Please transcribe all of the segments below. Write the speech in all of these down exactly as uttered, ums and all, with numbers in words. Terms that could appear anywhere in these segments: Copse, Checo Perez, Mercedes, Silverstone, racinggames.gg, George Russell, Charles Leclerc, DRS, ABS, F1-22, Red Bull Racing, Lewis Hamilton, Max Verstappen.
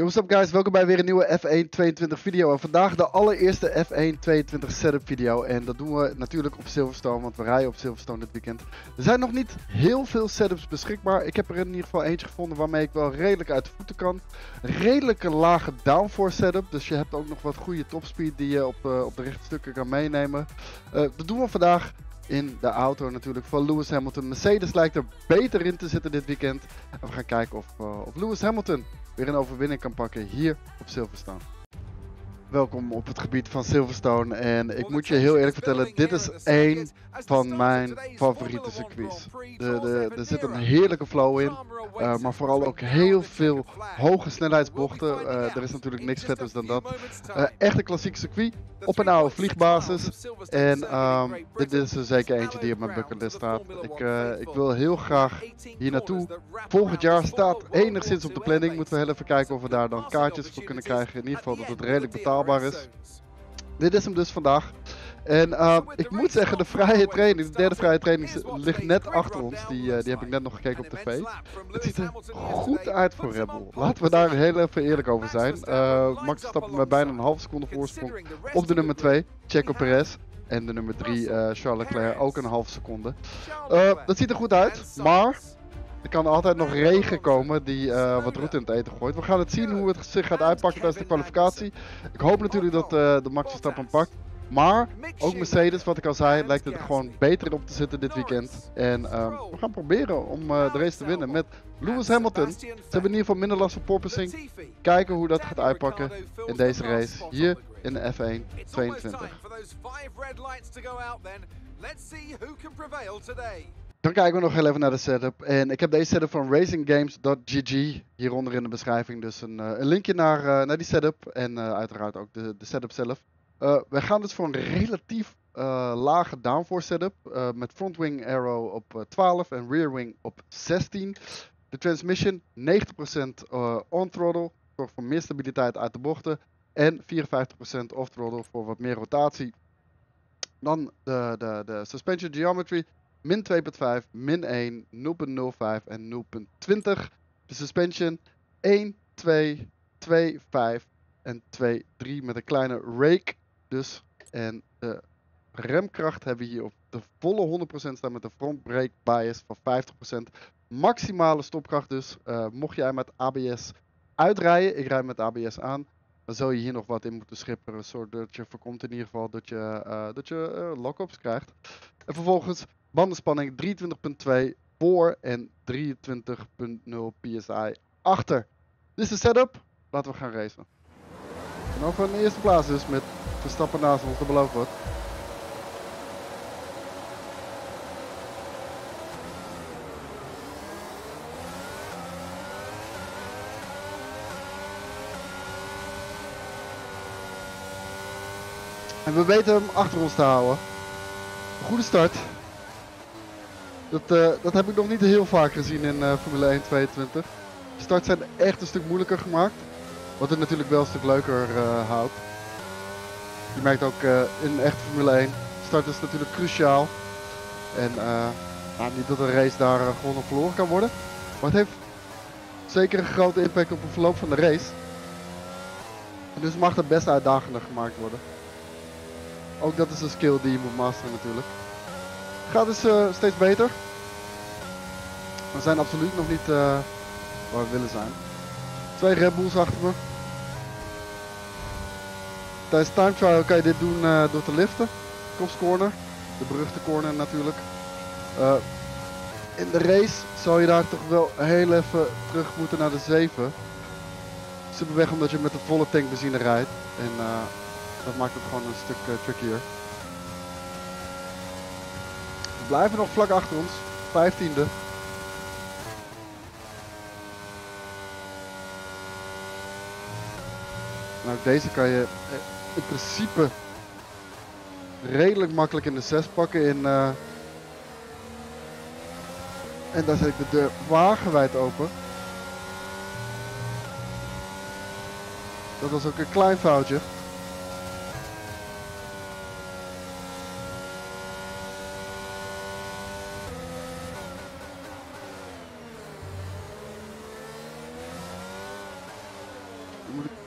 Yo, what's up guys, welkom bij weer een nieuwe F één tweeëntwintig video en vandaag de allereerste F één tweeëntwintig setup video en dat doen we natuurlijk op Silverstone, want we rijden op Silverstone dit weekend. Er zijn nog niet heel veel setups beschikbaar, ik heb er in ieder geval eentje gevonden waarmee ik wel redelijk uit de voeten kan. Redelijke lage downforce setup, dus je hebt ook nog wat goede topspeed die je op, uh, op de rechte stukken kan meenemen. Uh, dat doen we vandaag. In de auto natuurlijk van Lewis Hamilton. Mercedes lijkt er beter in te zitten dit weekend. En we gaan kijken of, uh, of Lewis Hamilton weer een overwinning kan pakken hier op Silverstone. Welkom op het gebied van Silverstone. En ik moet je heel eerlijk vertellen, dit is één van mijn favoriete circuits. De, de, er zit een heerlijke flow in. Uh, maar vooral ook heel veel hoge snelheidsbochten. Uh, er is natuurlijk niks vetters dan dat. Uh, echt een klassiek circuit. Op een oude vliegbasis. En um, dit is er zeker eentje die op mijn bucketlist staat. Ik, uh, ik wil heel graag hier naartoe. Volgend jaar staat enigszins op de planning. Moeten we heel even kijken of we daar dan kaartjes voor kunnen krijgen. In ieder geval dat het redelijk betaalbaar is. Dit is hem dus vandaag. En uh, ik moet zeggen, de vrije training, de derde vrije training ligt net achter ons. Die, uh, die heb ik net nog gekeken op tv. Het ziet er goed uit voor Red Bull. Laten we daar heel even eerlijk over zijn. Uh, Max Verstappen met bijna een halve seconde voorsprong op de nummer twee, Checo Perez. En de nummer drie, uh, Charles Leclerc, ook een halve seconde. Uh, dat ziet er goed uit, maar er kan altijd nog regen komen die uh, wat roet in het eten gooit. We gaan het zien hoe het zich gaat uitpakken tijdens de kwalificatie. Ik hoop natuurlijk dat uh, de Max Verstappen pakt. Maar ook Mercedes, wat ik al zei, lijkt het er gewoon beter op te zitten dit weekend. En um, we gaan proberen om uh, de race te winnen met Lewis Hamilton. Ze hebben in ieder geval minder last van porpoising. Kijken hoe dat gaat uitpakken in deze race hier in de F één tweeëntwintig. Dan kijken we nog heel even naar de setup. En ik heb deze setup van racinggames punt G G. Hieronder in de beschrijving dus een, uh, een linkje naar, uh, naar die setup. En uh, uiteraard ook de, de setup zelf. Uh, we gaan dus voor een relatief uh, lage downforce setup uh, met front wing arrow op uh, twaalf en rear wing op zestien. De transmission negentig procent uh, on throttle, zorgt voor meer stabiliteit uit de bochten en vierenvijftig procent off throttle voor wat meer rotatie. Dan de, de, de suspension geometry, min twee komma vijf, min één, nul komma nul vijf en nul komma twintig. De suspension één, twee, twee, vijf en twee, drie met een kleine rake. Dus, en de remkracht hebben we hier op de volle honderd procent staan met een front brake bias van vijftig procent. Maximale stopkracht dus. Uh, mocht jij met A B S uitrijden, ik rijd met A B S aan, dan zou je hier nog wat in moeten schipperen. Zodat je voorkomt in ieder geval dat je, uh, dat je uh, lock-ups krijgt. En vervolgens bandenspanning drieëntwintig komma twee voor en drieëntwintig komma nul P S I achter. Dit is de setup. Laten we gaan racen. En ook in de eerste plaats dus met Verstappen naast ons, dat beloofd wordt. En we weten hem achter ons te houden. Een goede start. Dat, uh, dat heb ik nog niet heel vaak gezien in uh, Formule één tweeëntwintig. De starts zijn echt een stuk moeilijker gemaakt. Wat het natuurlijk wel een stuk leuker uh, houdt. Je merkt ook uh, in echt Formule één, start is natuurlijk cruciaal. En uh, nou, niet dat een race daar uh, gewoon op verloren kan worden. Maar het heeft zeker een grote impact op het verloop van de race. En dus mag dat best uitdagender gemaakt worden. Ook dat is een skill die je moet masteren natuurlijk. Het gaat dus uh, steeds beter. We zijn absoluut nog niet uh, waar we willen zijn. Twee Red Bulls achter me. Tijdens time trial kan je dit doen uh, door te liften. Kopscorner. De beruchte corner natuurlijk. Uh, in de race zou je daar toch wel heel even terug moeten naar de zeven. Simpelweg omdat je met de volle tank benzine rijdt. En uh, dat maakt het gewoon een stuk uh, trickier. We blijven nog vlak achter ons. vijftiende. Nou, deze kan je in principe redelijk makkelijk in de zes pakken. In, uh... En daar zet ik de deur wagenwijd open. Dat was ook een klein foutje.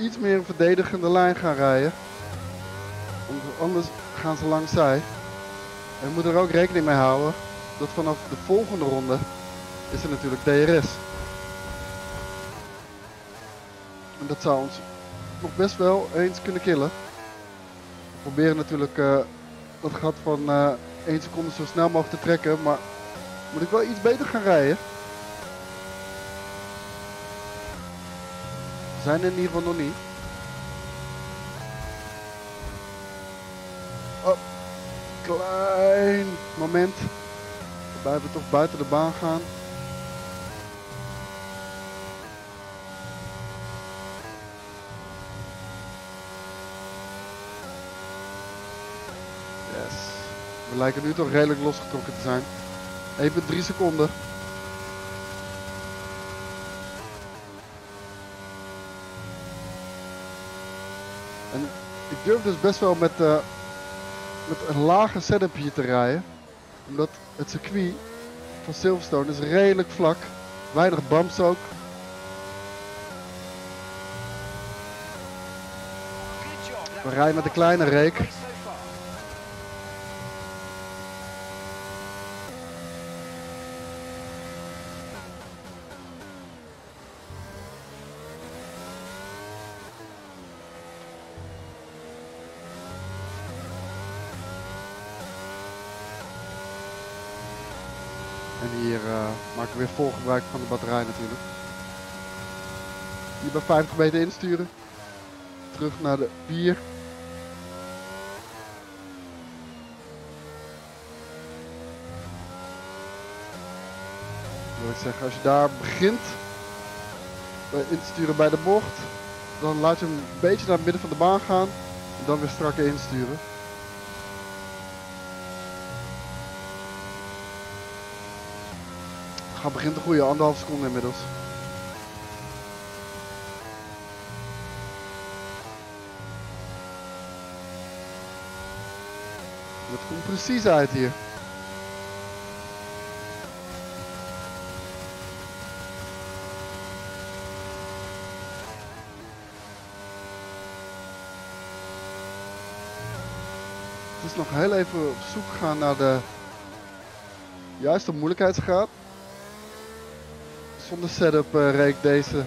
iets meer een verdedigende lijn gaan rijden. Anders gaan ze langs zij. En we moeten er ook rekening mee houden dat vanaf de volgende ronde is er natuurlijk D R S. En dat zou ons nog best wel eens kunnen killen. We proberen natuurlijk uh, dat gat van uh, één seconde zo snel mogelijk te trekken, maar moet ik wel iets beter gaan rijden. We zijn er in ieder geval nog niet. Oh, klein moment waarbij we toch buiten de baan gaan. Yes. We lijken nu toch redelijk losgetrokken te zijn. Even drie seconden. En ik durf dus best wel met, uh, met een lage setup hier te rijden. Omdat het circuit van Silverstone is redelijk vlak. Weinig bumps ook. We rijden met een kleine reek. Maken we weer vol gebruik van de batterij natuurlijk. Hier bij vijftig meter insturen. Terug naar de vier. Wil ik zeggen, als je daar begint bij insturen bij de bocht, dan laat je hem een beetje naar het midden van de baan gaan en dan weer strak insturen. Gaat begint de goede anderhalf seconde inmiddels. Dat komt precies uit hier. Het is nog heel even op zoek gaan naar de juiste moeilijkheidsgraad. Zonder setup uh, reek deze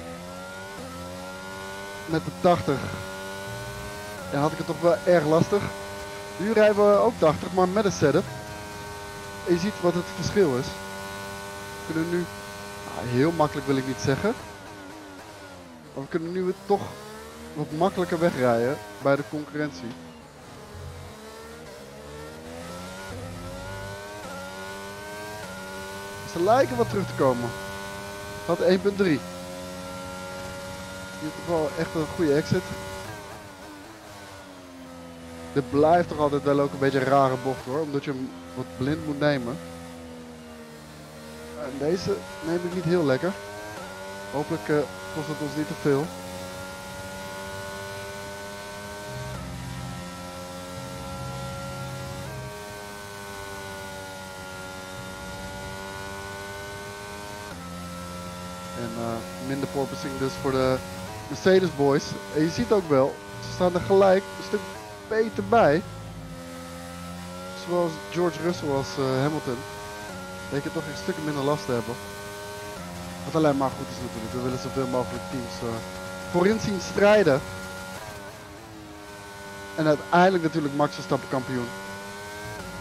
met de tachtig. Ja, had ik het toch wel erg lastig. Nu rijden we ook tachtig, maar met een setup. En je ziet wat het verschil is. We kunnen nu, nou, heel makkelijk wil ik niet zeggen, maar we kunnen nu toch wat makkelijker wegrijden bij de concurrentie. Ze lijken wat terug te komen. Had één punt drie. In ieder geval echt een goede exit. Dit blijft toch altijd wel ook een beetje een rare bocht hoor, omdat je hem wat blind moet nemen. En deze neem ik niet heel lekker. Hopelijk uh, kost het ons niet te veel. Minder porpoising dus voor de Mercedes boys. En je ziet ook wel, ze staan er gelijk een stuk beter bij. Zowel George Russell als uh, Hamilton. Betekent toch een stuk minder last te hebben. Wat alleen maar goed is natuurlijk. We willen zoveel mogelijk teams uh, voorin zien strijden. En uiteindelijk natuurlijk Max Verstappen kampioen.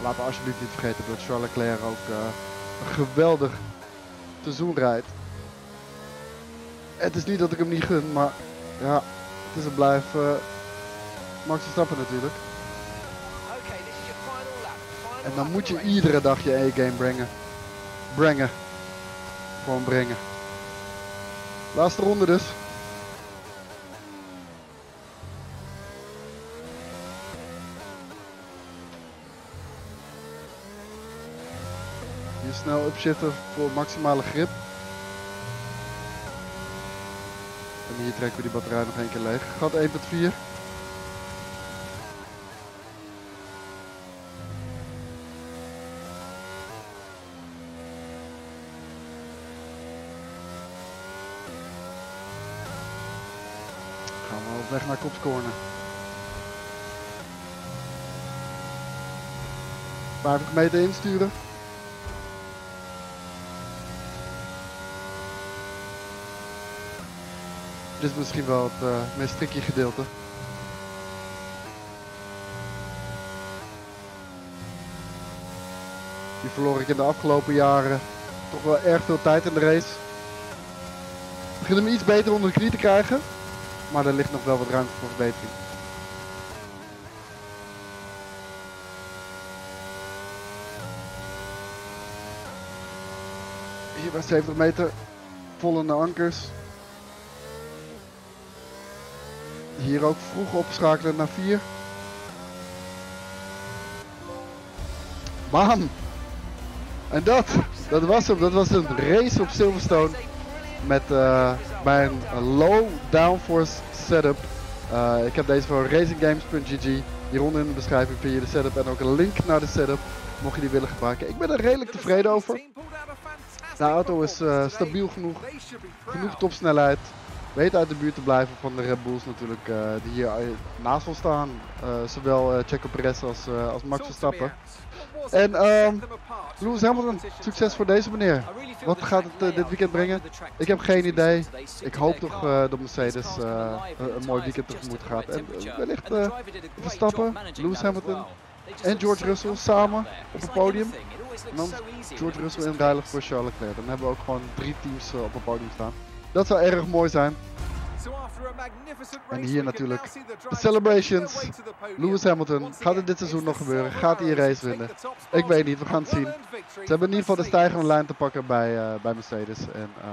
Laten we alsjeblieft niet vergeten dat Charles Leclerc ook uh, een geweldig seizoen rijdt. Het is niet dat ik hem niet gun, maar ja, het is en blijft uh, Max Verstappen natuurlijk. Okay, this is your final lap. Final en dan moet je iedere dag je A-game brengen. Brengen. Gewoon brengen. Laatste ronde dus. Hier snel upshiften voor maximale grip. En hier trekken we die batterij nog één keer leeg. Gat één punt vier. Gaan we weg naar kopscorner. vijftig meter insturen. Dit is misschien wel het uh, meest tricky gedeelte. Die verloor ik in de afgelopen jaren toch wel erg veel tijd in de race. Ik begin hem iets beter onder de knie te krijgen, maar er ligt nog wel wat ruimte voor verbetering. Hier bij zeventig meter, vol in de ankers. Hier ook vroeg opschakelen naar vier. Bam! En dat, dat was hem. Dat was een race op Silverstone. Met uh, mijn low downforce setup. Uh, ik heb deze voor racinggames punt g g. Hieronder in de beschrijving vind je de setup en ook een link naar de setup. Mocht je die willen gebruiken. Ik ben er redelijk tevreden over. De auto is uh, stabiel genoeg. Genoeg topsnelheid. Weet uit de buurt te blijven van de Red Bulls natuurlijk, uh, die hier naast ons staan. Uh, zowel uh, Checo Perez als, uh, als Max Verstappen. En um, Lewis Hamilton, succes voor deze meneer. Wat gaat het uh, dit weekend brengen? Ik heb geen idee. Ik hoop toch uh, dat Mercedes uh, een, een mooi weekend tegemoet gaat. En uh, wellicht uh, Verstappen, Lewis Hamilton en George Russell samen op het podium. En dan George Russell inruilen voor Charles Leclerc. Dan hebben we ook gewoon drie teams uh, op het podium staan. Dat zou erg mooi zijn. En hier natuurlijk de celebrations. Lewis Hamilton, gaat het dit seizoen nog gebeuren? Gaat hij een race winnen? Ik weet niet, we gaan het zien. Ze hebben in ieder geval de stijgende lijn te pakken bij, uh, bij Mercedes. En uh,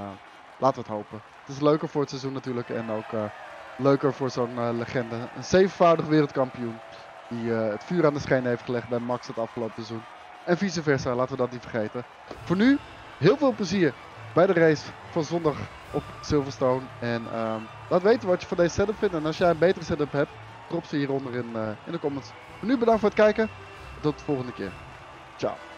laten we het hopen. Het is leuker voor het seizoen natuurlijk. En ook uh, leuker voor zo'n uh, legende. Een zevenvoudig wereldkampioen. Die uh, het vuur aan de schenen heeft gelegd bij Max het afgelopen seizoen. En vice versa, laten we dat niet vergeten. Voor nu, heel veel plezier bij de race van zondag op Silverstone. En uh, laat weten wat je van deze setup vindt. En als jij een betere setup hebt, drop ze hieronder in, uh, in de comments. Voor nu bedankt voor het kijken. Tot de volgende keer. Ciao.